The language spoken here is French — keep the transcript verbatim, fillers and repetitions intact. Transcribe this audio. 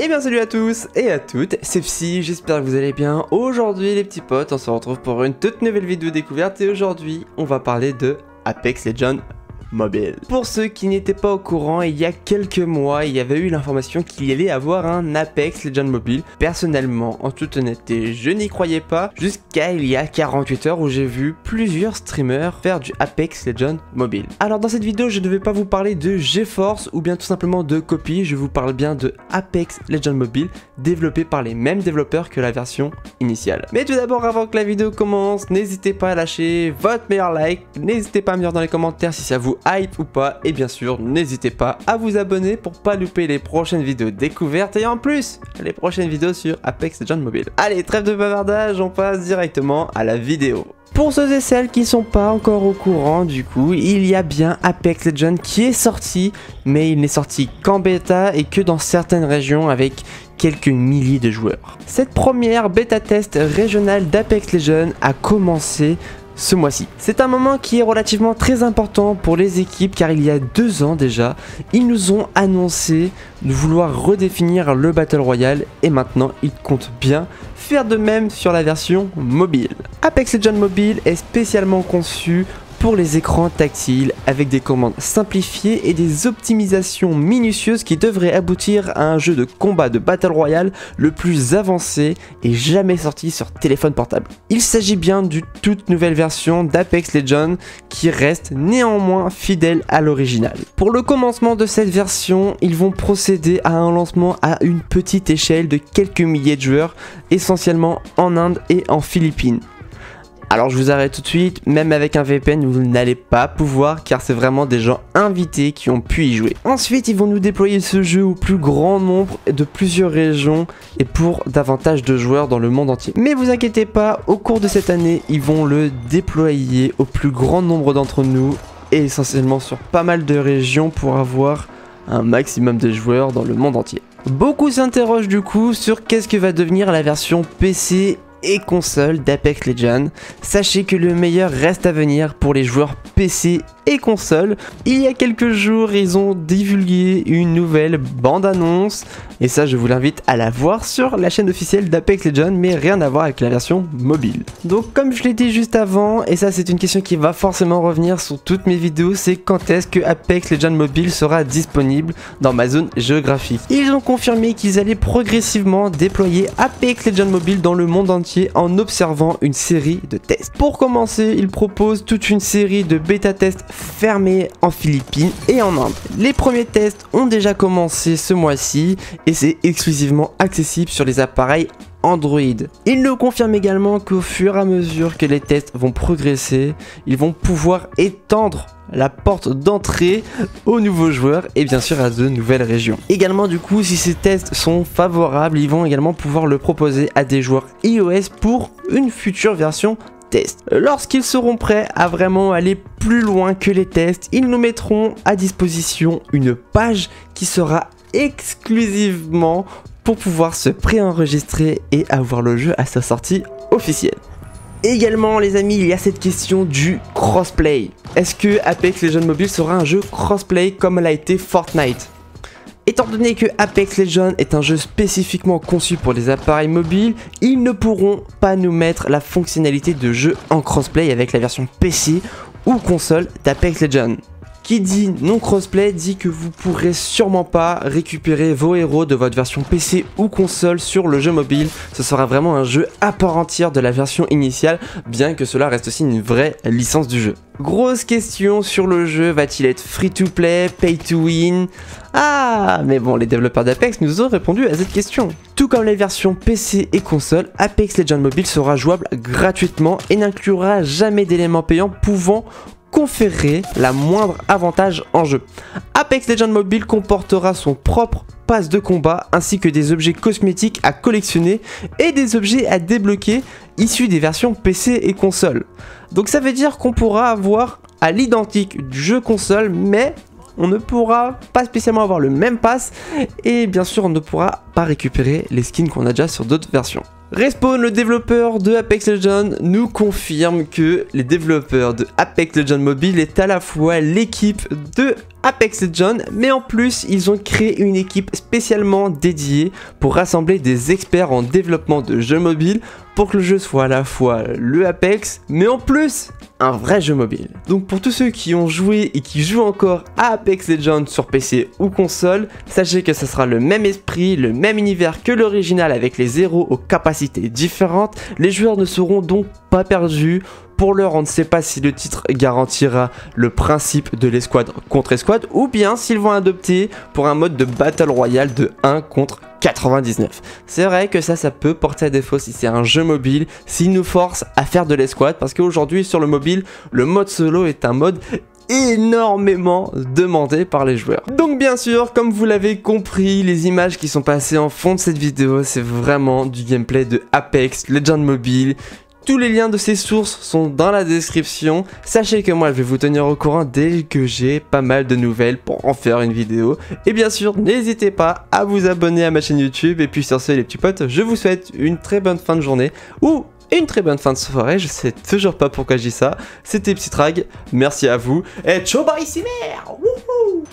Et eh bien salut à tous et à toutes, c'est Psy, j'espère que vous allez bien. Aujourd'hui les petits potes, on se retrouve pour une toute nouvelle vidéo découverte et aujourd'hui on va parler de Apex Legends mobile. Pour ceux qui n'étaient pas au courant, il y a quelques mois, il y avait eu l'information qu'il y allait avoir un Apex Legends mobile. Personnellement, en toute honnêteté, je n'y croyais pas jusqu'à il y a quarante-huit heures où j'ai vu plusieurs streamers faire du Apex Legends mobile. Alors dans cette vidéo, je ne vais pas vous parler de GeForce ou bien tout simplement de copie, je vous parle bien de Apex Legends mobile développé par les mêmes développeurs que la version initiale. Mais tout d'abord, avant que la vidéo commence, n'hésitez pas à lâcher votre meilleur like, n'hésitez pas à me dire dans les commentaires si ça vous hype ou pas, et bien sûr n'hésitez pas à vous abonner pour pas louper les prochaines vidéos découvertes et en plus les prochaines vidéos sur Apex Legends mobile. Allez, trêve de bavardage, on passe directement à la vidéo. Pour ceux et celles qui sont pas encore au courant, du coup, il y a bien Apex Legends qui est sorti, mais il n'est sorti qu'en bêta et que dans certaines régions avec quelques milliers de joueurs. Cette première bêta test régionale d'Apex Legends a commencé ce mois-ci. C'est un moment qui est relativement très important pour les équipes car il y a deux ans déjà, ils nous ont annoncé de vouloir redéfinir le Battle Royale et maintenant ils comptent bien faire de même sur la version mobile. Apex Legends Mobile est spécialement conçu pour les écrans tactiles avec des commandes simplifiées et des optimisations minutieuses qui devraient aboutir à un jeu de combat de Battle Royale le plus avancé et jamais sorti sur téléphone portable. Il s'agit bien d'une toute nouvelle version d'Apex Legends qui reste néanmoins fidèle à l'original. Pour le commencement de cette version, ils vont procéder à un lancement à une petite échelle de quelques milliers de joueurs, essentiellement en Inde et en Philippines. Alors je vous arrête tout de suite, même avec un V P N vous n'allez pas pouvoir car c'est vraiment des gens invités qui ont pu y jouer. Ensuite ils vont nous déployer ce jeu au plus grand nombre de plusieurs régions et pour davantage de joueurs dans le monde entier. Mais vous inquiétez pas, au cours de cette année ils vont le déployer au plus grand nombre d'entre nous et essentiellement sur pas mal de régions pour avoir un maximum de joueurs dans le monde entier. Beaucoup s'interrogent du coup sur qu'est-ce que va devenir la version P C et console d'Apex Legends. Sachez que le meilleur reste à venir pour les joueurs P C et console. Il y a quelques jours, ils ont divulgué une nouvelle bande-annonce et ça, je vous l'invite à la voir sur la chaîne officielle d'Apex Legends, mais rien à voir avec la version mobile. Donc, comme je l'ai dit juste avant, et ça, c'est une question qui va forcément revenir sur toutes mes vidéos, c'est quand est-ce que Apex Legends mobile sera disponible dans ma zone géographique. Ils ont confirmé qu'ils allaient progressivement déployer Apex Legends mobile dans le monde entier en observant une série de tests. Pour commencer, il propose toute une série de bêta tests fermés en Philippines et en Inde. Les premiers tests ont déjà commencé ce mois-ci et c'est exclusivement accessible sur les appareils Android. Il nous confirme également qu'au fur et à mesure que les tests vont progresser, ils vont pouvoir étendre la porte d'entrée aux nouveaux joueurs et bien sûr à de nouvelles régions. Également du coup, si ces tests sont favorables, ils vont également pouvoir le proposer à des joueurs iOS pour une future version test. Lorsqu'ils seront prêts à vraiment aller plus loin que les tests, ils nous mettront à disposition une page qui sera exclusivement pour pouvoir se pré-enregistrer et avoir le jeu à sa sortie officielle. Également les amis, il y a cette question du crossplay. Est-ce que Apex Legends Mobile sera un jeu crossplay comme l'a été Fortnite? Étant donné que Apex Legends est un jeu spécifiquement conçu pour les appareils mobiles, ils ne pourront pas nous mettre la fonctionnalité de jeu en crossplay avec la version P C ou console d'Apex Legends. Qui dit non crossplay dit que vous pourrez sûrement pas récupérer vos héros de votre version P C ou console sur le jeu mobile. Ce sera vraiment un jeu à part entière de la version initiale, bien que cela reste aussi une vraie licence du jeu. Grosse question sur le jeu, va-t-il être free to play, pay to win? Ah, mais bon, les développeurs d'Apex nous ont répondu à cette question. Tout comme les versions P C et console, Apex Legends Mobile sera jouable gratuitement et n'inclura jamais d'éléments payants pouvant conférer la moindre avantage en jeu. Apex Legends Mobile comportera son propre pass de combat ainsi que des objets cosmétiques à collectionner et des objets à débloquer issus des versions P C et console. Donc ça veut dire qu'on pourra avoir à l'identique du jeu console, mais on ne pourra pas spécialement avoir le même pass et bien sûr on ne pourra pas récupérer les skins qu'on a déjà sur d'autres versions. Respawn, le développeur de Apex Legends, nous confirme que les développeurs de Apex Legends Mobile est à la fois l'équipe de Apex Legends, mais en plus ils ont créé une équipe spécialement dédiée pour rassembler des experts en développement de jeux mobiles pour que le jeu soit à la fois le Apex, mais en plus un vrai jeu mobile. Donc pour tous ceux qui ont joué et qui jouent encore à Apex Legends sur P C ou console, sachez que ce sera le même esprit, le même univers que l'original avec les héros aux capacités différentes. Les joueurs ne seront donc pas perdus. Pour l'heure, on ne sait pas si le titre garantira le principe de l'escouade contre escouade ou bien s'ils vont adopter pour un mode de Battle Royale de un contre quatre-vingt-dix-neuf. C'est vrai que ça, ça peut porter à défaut si c'est un jeu mobile, s'il nous force à faire de l'escouade, parce qu'aujourd'hui sur le mobile, le mode solo est un mode énormément demandé par les joueurs. Donc bien sûr, comme vous l'avez compris, les images qui sont passées en fond de cette vidéo, c'est vraiment du gameplay de Apex Legends Mobile. Tous les liens de ces sources sont dans la description. Sachez que moi je vais vous tenir au courant dès que j'ai pas mal de nouvelles pour en faire une vidéo. Et bien sûr, n'hésitez pas à vous abonner à ma chaîne YouTube. Et puis sur ce, les petits potes, je vous souhaite une très bonne fin de journée ou une très bonne fin de soirée. Je sais toujours pas pourquoi je dis ça. C'était PsyTrag, merci à vous. Et ciao, bye, c'est mer. Wouhou.